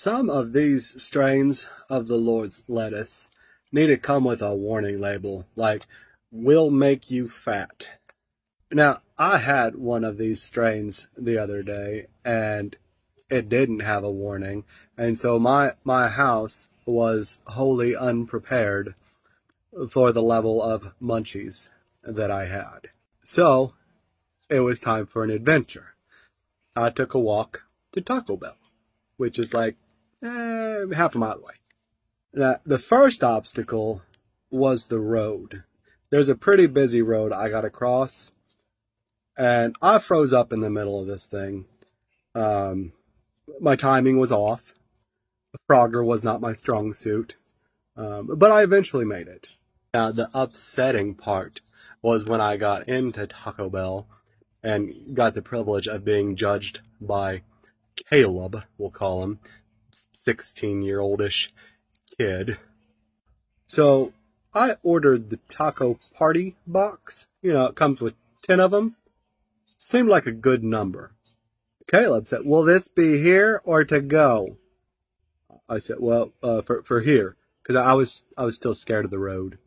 Some of these strains of the Lord's lettuce need to come with a warning label, like, will make you fat. Now, I had one of these strains the other day, and it didn't have a warning, and so my house was wholly unprepared for the level of munchies that I had. So, it was time for an adventure. I took a walk to Taco Bell, which is like half a mile away. Now, the first obstacle was the road. There's a pretty busy road I got to cross, and I froze up in the middle of this thing. My timing was off. Frogger was not my strong suit, but I eventually made it. Now, the upsetting part was when I got into Taco Bell and got the privilege of being judged by Caleb, we'll call him, 16-year-oldish kid. So I ordered the taco party box. You know, it comes with 10 of them. Seemed like a good number. Caleb said, "Will this be here or to go?" I said, "Well, for here," because I was still scared of the road.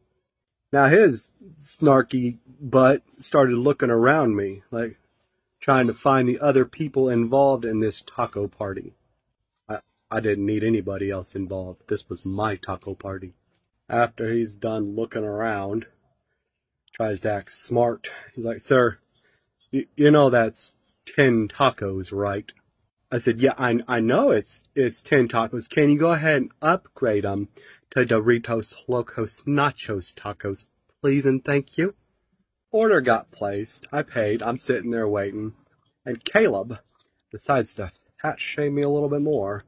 Now his snarky butt started looking around me, like trying to find the other people involved in this taco party. I didn't need anybody else involved. This was my taco party. After he's done looking around, tries to act smart. He's like, "Sir, you know that's 10 tacos, right?" I said, "Yeah, I know it's 10 tacos. Can you go ahead and upgrade them to Doritos Locos Nachos Tacos, please and thank you?" Order got placed. I paid. I'm sitting there waiting. And Caleb decides to hat shame me a little bit more.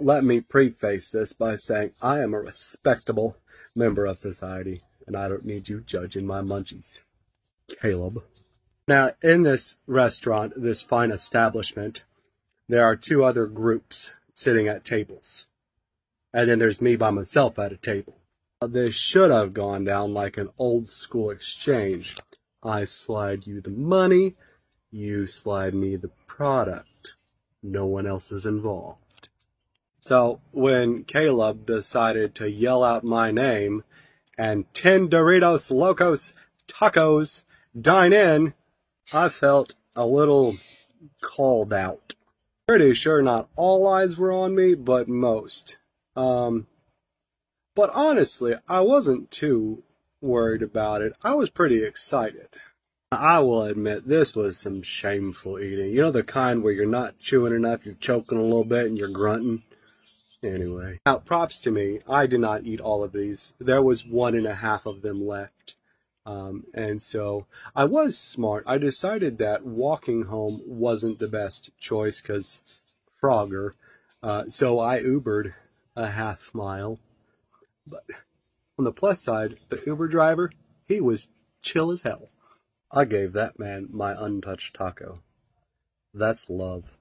Let me preface this by saying I am a respectable member of society, and I don't need you judging my munchies, Caleb. Now, in this restaurant, this fine establishment, there are two other groups sitting at tables. And then there's me by myself at a table. This should have gone down like an old school exchange. I slide you the money, you slide me the product. No one else is involved. So when Caleb decided to yell out my name and 10 Doritos Locos Tacos dine in, I felt a little called out. Pretty sure not all eyes were on me, but most. But honestly, I wasn't too worried about it. I was pretty excited. I will admit, this was some shameful eating. You know, the kind where you're not chewing enough, you're choking a little bit, and you're grunting? Anyway. Now, props to me. I did not eat all of these. There was 1.5 of them left. And so I was smart. I decided that walking home wasn't the best choice because Frogger. So I Ubered a half mile. But on the plus side, the Uber driver, he was chill as hell. I gave that man my untouched taco. That's love.